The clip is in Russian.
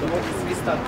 Давайте свистать.